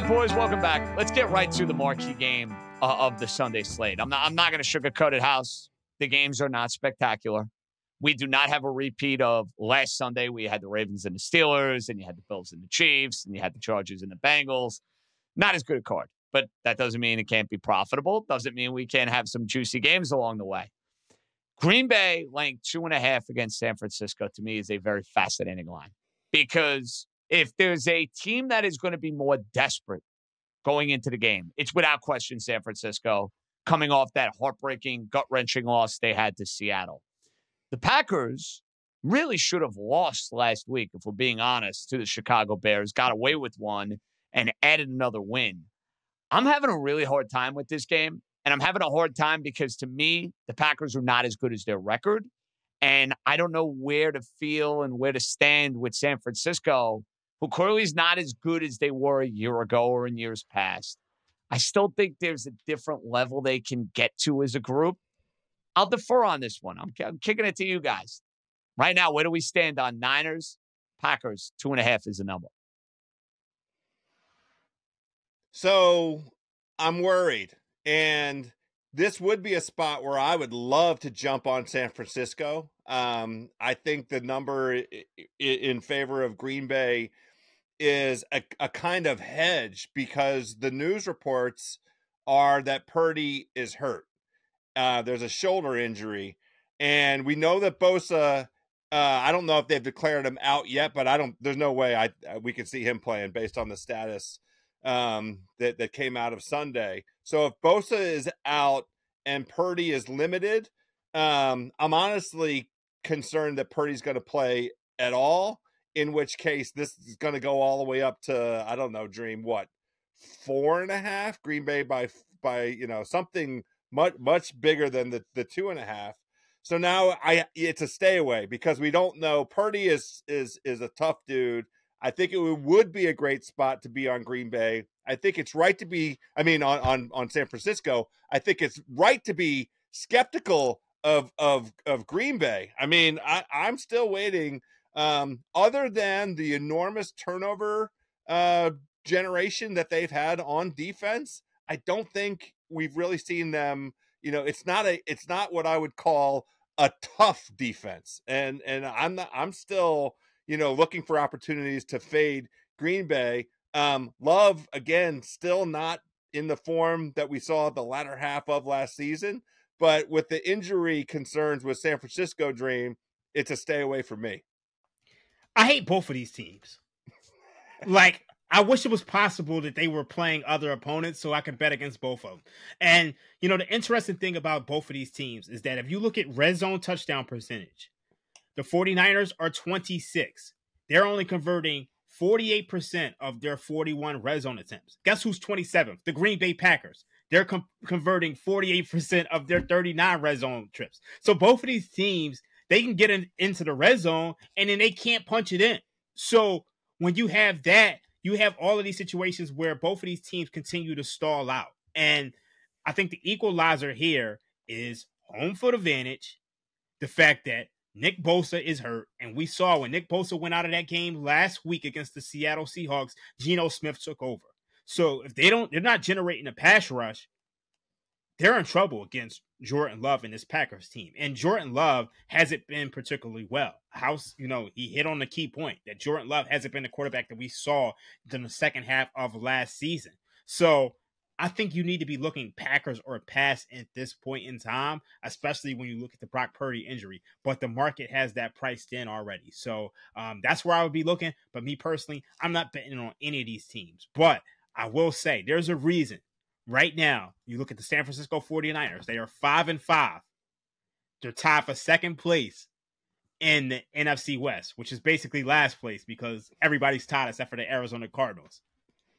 right, boys, welcome back. Let's get right to the marquee game of the Sunday slate. I'm not going to sugarcoat it, House. The games are not spectacular. We do not have a repeat of last Sunday. We had the Ravens and the Steelers, and you had the Bills and the Chiefs, and you had the Chargers and the Bengals. Not as good a card, but that doesn't mean it can't be profitable. Doesn't mean we can't have some juicy games along the way. Green Bay laying 2.5 against San Francisco, to me, is a very fascinating line, because if there's a team that is going to be more desperate going into the game, it's without question San Francisco, coming off that heartbreaking, gut-wrenching loss they had to Seattle. The Packers really should have lost last week, if we're being honest, to the Chicago Bears, got away with one, and added another win. I'm having a really hard time with this game, and I'm having a hard time because, to me, the Packers are not as good as their record, and I don't know where to feel and where to stand with San Francisco, who clearly is not as good as they were a year ago or in years past. I still think there's a different level they can get to as a group. I'll defer on this one. I'm kicking it to you guys. Right now, where do we stand on Niners? Packers, 2.5 is the number. So I'm worried. And this would be a spot where I would love to jump on San Francisco. I think the number in favor of Green Bay is a kind of hedge, because the news reports are that Purdy is hurt. There's a shoulder injury, and we know that Bosa, I don't know if they've declared him out yet, but there's no way we could see him playing based on the status that came out of Sunday. So if Bosa is out and Purdy is limited, I'm honestly concerned that Purdy's going to play at all, in which case this is going to go all the way up to, I don't know, Dream, what, 4.5? Green Bay by something much bigger than the 2.5. So now it's a stay away, because we don't know. Purdy is a tough dude. I think it would be a great spot to be on Green Bay. I think it's right to be, on San Francisco. I think it's right to be skeptical of Green Bay. I mean, I'm still waiting. Other than the enormous turnover generation that they've had on defense, I don't think we've really seen them. It's not what I would call a tough defense. And I'm still, looking for opportunities to fade Green Bay. Love, again, still not in the form that we saw at the latter half of last season, but with the injury concerns with San Francisco, Dream, it's a stay away for me. I hate both of these teams. Like, I wish it was possible that they were playing other opponents so I could bet against both of them. And, the interesting thing about both of these teams is that if you look at red zone touchdown percentage, the 49ers are 26. They're only converting 48% of their 41 red zone attempts. Guess who's 27th? The Green Bay Packers. They're converting 48% of their 39 red zone trips. So both of these teams, they can get into the red zone, and then they can't punch it in. So when you have that, you have all of these situations where both of these teams continue to stall out. And I think the equalizer here is home field advantage, the fact that Nick Bosa is hurt. And we saw when Nick Bosa went out of that game last week against the Seattle Seahawks, Geno Smith took over. So if they're not generating a pass rush, they're in trouble against Jordan Love and this Packers team. And Jordan Love hasn't been particularly well. House, he hit on the key point that Jordan Love hasn't been the quarterback that we saw in the second half of last season. So I think you need to be looking Packers or pass at this point in time, especially when you look at the Brock Purdy injury. But the market has that priced in already. So that's where I would be looking. But me personally, I'm not betting on any of these teams. But I will say there's a reason. Right now, you look at the San Francisco 49ers. They are 5-5. They're tied for second place in the NFC West, which is basically last place because everybody's tied except for the Arizona Cardinals.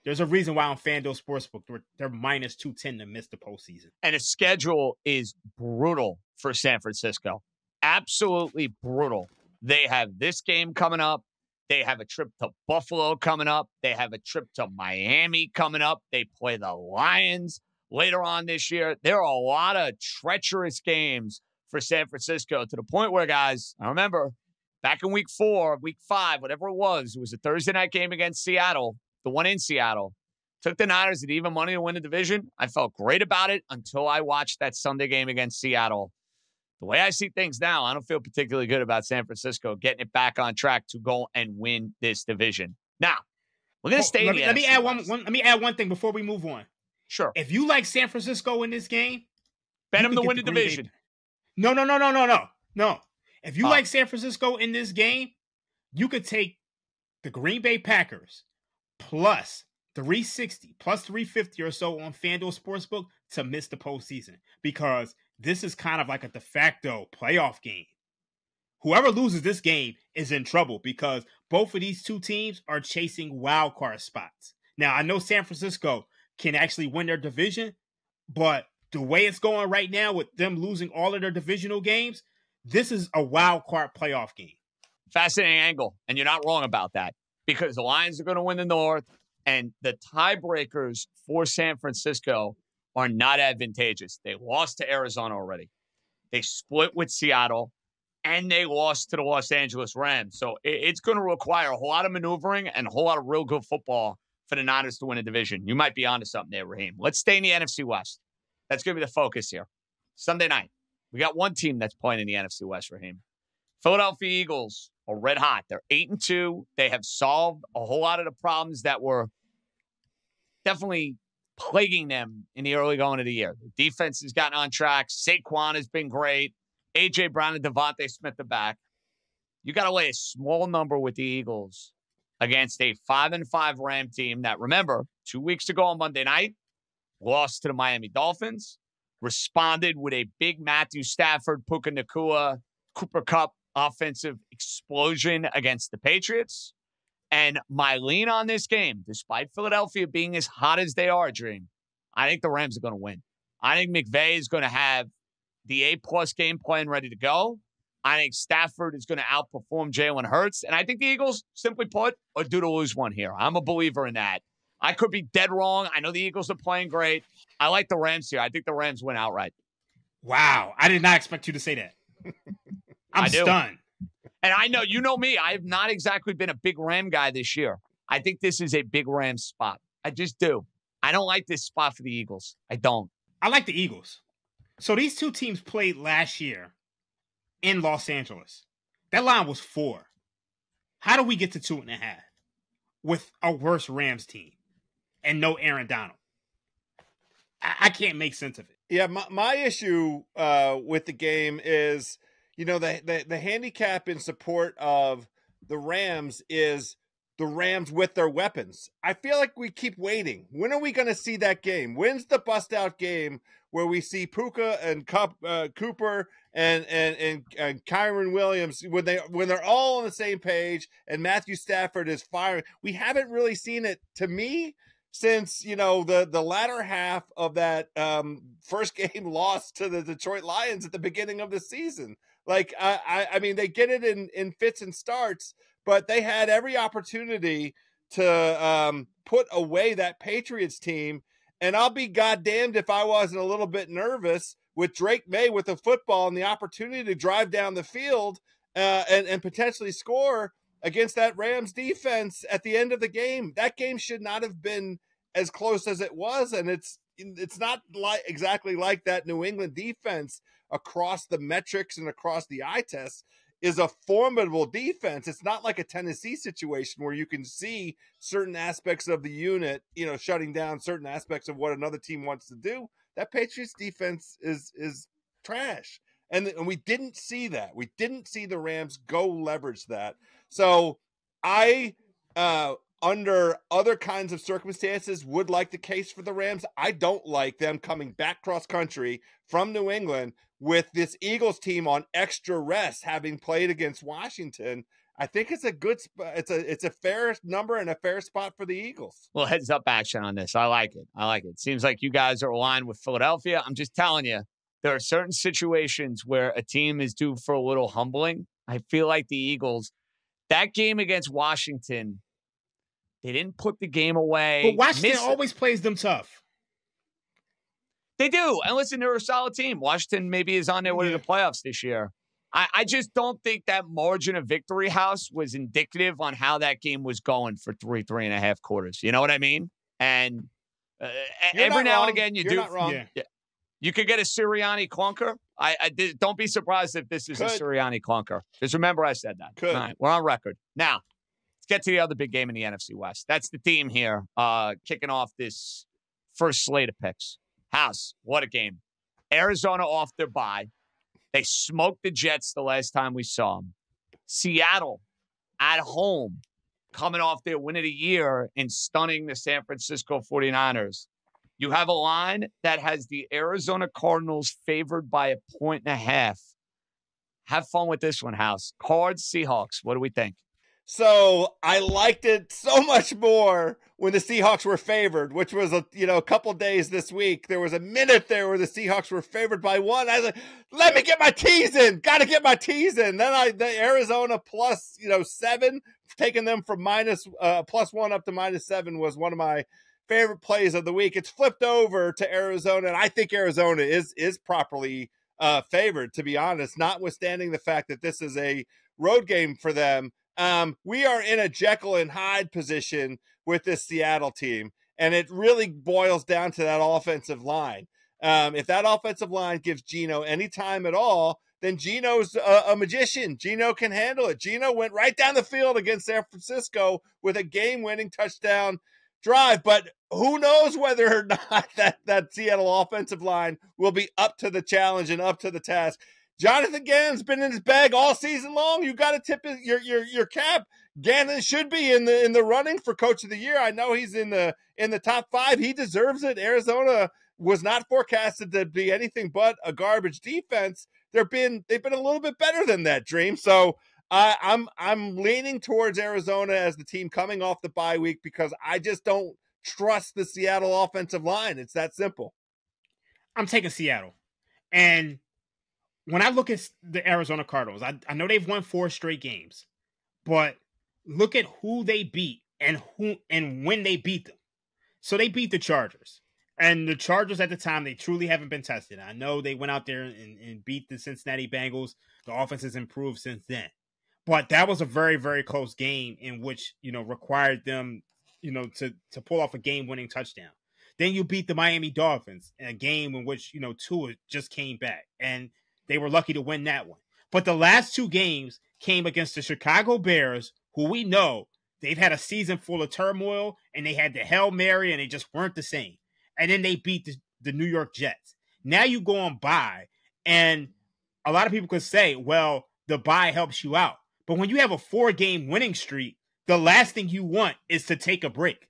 There's a reason why on FanDuel Sportsbook, they're -210 to miss the postseason. And the schedule is brutal for San Francisco. Absolutely brutal. They have this game coming up. They have a trip to Buffalo coming up. They have a trip to Miami coming up. They play the Lions later on this year. There are a lot of treacherous games for San Francisco, to the point where, guys, I remember back in week 5, whatever it was a Thursday night game against Seattle, the one in Seattle. Took the Niners at even money to win the division. I felt great about it until I watched that Sunday game against Seattle. The way I see things now, I don't feel particularly good about San Francisco getting it back on track to go and win this division. Now, we're going to stay in the NFC. Let me add one thing before we move on. Sure. If you like San Francisco in this game, bet them to win the division. No. If you like San Francisco in this game, you could take the Green Bay Packers plus 360, plus 350 or so on FanDuel Sportsbook to miss the postseason, because this is kind of like a de facto playoff game. Whoever loses this game is in trouble because both of these two teams are chasing wild card spots. Now, I know San Francisco can actually win their division, but the way it's going right now with them losing all of their divisional games, this is a wild card playoff game. Fascinating angle, and you're not wrong about that, because the Lions are going to win the North, and the tiebreakers for San Francisco are not advantageous. They lost to Arizona already. They split with Seattle, and they lost to the Los Angeles Rams. So it's going to require a whole lot of maneuvering and a whole lot of real good football for the Niners to win a division. You might be onto something there, Raheem. Let's stay in the NFC West. That's going to be the focus here. Sunday night, we got one team that's playing in the NFC West, Raheem. Philadelphia Eagles are red hot. They're 8-2. They have solved a whole lot of the problems that were definitely plaguing them in the early going of the year. The defense has gotten on track. Saquon has been great. A.J. Brown and Devontae Smith are back. You got to lay a small number with the Eagles against a 5-5 Ram team that, remember, 2 weeks ago on Monday night, lost to the Miami Dolphins, responded with a big Matthew Stafford, Puka Nakua, Cooper Kupp offensive explosion against the Patriots. And my lean on this game, despite Philadelphia being as hot as they are, Dream, I think the Rams are going to win. I think McVay is going to have the A-plus game plan ready to go. I think Stafford is going to outperform Jalen Hurts. And I think the Eagles, simply put, are due to lose one here. I'm a believer in that. I could be dead wrong. I know the Eagles are playing great. I like the Rams here. I think the Rams win outright. Wow. I did not expect you to say that. I'm stunned. And I know, you know me, I have not exactly been a big Ram guy this year. I think this is a big Ram spot. I just do. I don't like this spot for the Eagles. I don't. I like the Eagles. So these two teams played last year in Los Angeles. That line was 4. How do we get to 2.5 with a worse Rams team and no Aaron Donald? I can't make sense of it. Yeah, my issue with the game is, you know, the handicap in support of the Rams is the Rams with their weapons. I feel like we keep waiting. When are we going to see that game? When's the bust-out game where we see Puka and Cooper and Kyron Williams when they're all on the same page and Matthew Stafford is firing? We haven't really seen it, to me, since, you know, the latter half of that first game loss to the Detroit Lions at the beginning of the season. Like, I mean, they get it in fits and starts, but they had every opportunity to put away that Patriots team. And I'll be goddamned if I wasn't a little bit nervous with Drake May with the football and the opportunity to drive down the field and potentially score against that Rams defense at the end of the game. That game should not have been as close as it was. And it's not like exactly like that New England defense across the metrics and across the eye test is a formidable defense. It's not like a Tennessee situation where you can see certain aspects of the unit, you know, shutting down certain aspects of what another team wants to do. That Patriots defense is trash. And we didn't see that. We didn't see the Rams go leverage that. So I, under other kinds of circumstances, would like the case for the Rams. I don't like them coming back cross-country from New England with this Eagles team on extra rest, having played against Washington. I think it's a good spot. It's a fair number and a fair spot for the Eagles. Well, heads up action on this. I like it. Seems like you guys are aligned with Philadelphia. I'm just telling you, there are certain situations where a team is due for a little humbling. I feel like the Eagles, that game against Washington, they didn't put the game away. But Washington always plays them tough. They do. And listen, they're a solid team. Washington maybe is on their way to the playoffs this year. I just don't think that margin of victory, House, was indicative on how that game was going for three and a half quarters. You know what I mean? And every now and again, you do. Yeah. You could get a Sirianni clunker. I don't be surprised if this is a Sirianni clunker. Just remember I said that. All right, we're on record. Now, let's get to the other big game in the NFC West. That's the theme here, kicking off this first slate of picks. House, what a game. Arizona off their bye. They smoked the Jets the last time we saw them. Seattle at home, coming off their win of the year and stunning the San Francisco 49ers. You have a line that has the Arizona Cardinals favored by 1.5 points. Have fun with this one, House. Cards, Seahawks. What do we think? So I liked it so much more when the Seahawks were favored, which was a couple days this week. There was a minute there where the Seahawks were favored by 1. I was like, let me get my tees in. Got to get my tees in. Then the Arizona plus 7, taking them from plus 1 up to -7 was one of my favorite plays of the week. It's flipped over to Arizona, and I think Arizona is properly favored, to be honest, notwithstanding the fact that this is a road game for them. We are in a Jekyll and Hyde position with this Seattle team, and it really boils down to that offensive line. If that offensive line gives Geno any time at all, then Geno's a magician. Geno can handle it. Geno went right down the field against San Francisco with a game-winning touchdown drive, but who knows whether or not that Seattle offensive line will be up to the challenge and up to the task. Jonathan Gannon's been in his bag all season long. You got to tip your cap. Gannon should be in the running for Coach of the Year. I know he's in the top 5. He deserves it. Arizona was not forecasted to be anything but a garbage defense. They've been a little bit better than that, Dream. So I'm leaning towards Arizona as the team coming off the bye week because I just don't trust the Seattle offensive line. It's that simple. I'm taking Seattle. And when I look at the Arizona Cardinals, I know they've won 4 straight games, but look at who they beat and when they beat them. So they beat the Chargers. And the Chargers at the time, they truly haven't been tested. I know they went out there and beat the Cincinnati Bengals. The offense has improved since then. But that was a very, very close game in which, required them, to pull off a game-winning touchdown. Then you beat the Miami Dolphins in a game in which, Tua just came back, and they were lucky to win that one. But the last 2 games came against the Chicago Bears, who we know they've had a season full of turmoil, and they had the Hail Mary, and they just weren't the same. And then they beat the New York Jets. Now you go on bye, and a lot of people could say, well, the bye helps you out. But when you have a 4-game winning streak, the last thing you want is to take a break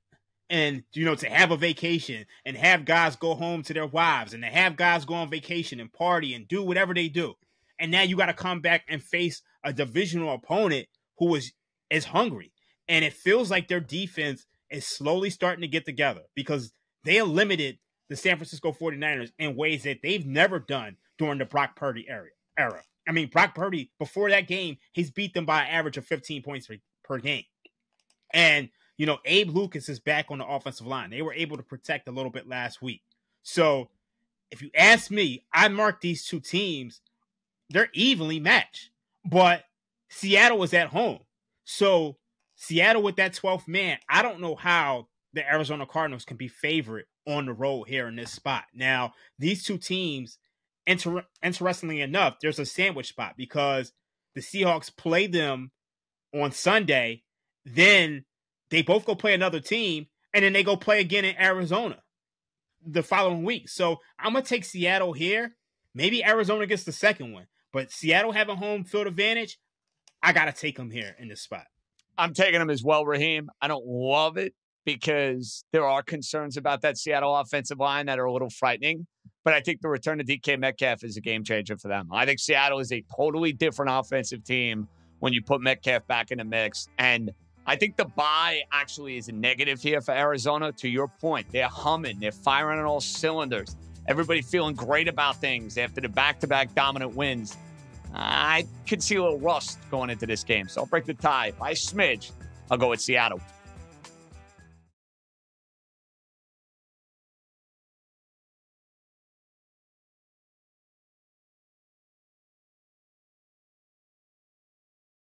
and, to have a vacation and have guys go home to their wives and to have guys go on vacation and party and do whatever they do. And now you got to come back and face a divisional opponent who is hungry. And it feels like their defense is slowly starting to get together because they limited the San Francisco 49ers in ways that they've never done during the Brock Purdy era. I mean, Brock Purdy, before that game, he's beat them by an average of 15 points per game. And, Abe Lucas is back on the offensive line. They were able to protect a little bit last week. So if you ask me, I mark these 2 teams, they're evenly matched. But Seattle is at home. So Seattle with that 12th man, I don't know how the Arizona Cardinals can be favorite on the road here in this spot. Now, these 2 teams, interestingly enough, there's a sandwich spot because the Seahawks play them on Sunday. Then they both go play another team, and then they go play again in Arizona the following week. So I'm going to take Seattle here. Maybe Arizona gets the second one, but Seattle having home field advantage, I got to take them here in this spot. I'm taking them as well, Raheem. I don't love it because there are concerns about that Seattle offensive line that are a little frightening. But I think the return of DK Metcalf is a game changer for them. I think Seattle is a totally different offensive team when you put Metcalf back in the mix. And I think the bye actually is a negative here for Arizona. To your point, they're humming. They're firing on all cylinders. Everybody feeling great about things after the back-to-back dominant wins. I could see a little rust going into this game. So I'll break the tie by a smidge. I'll go with Seattle.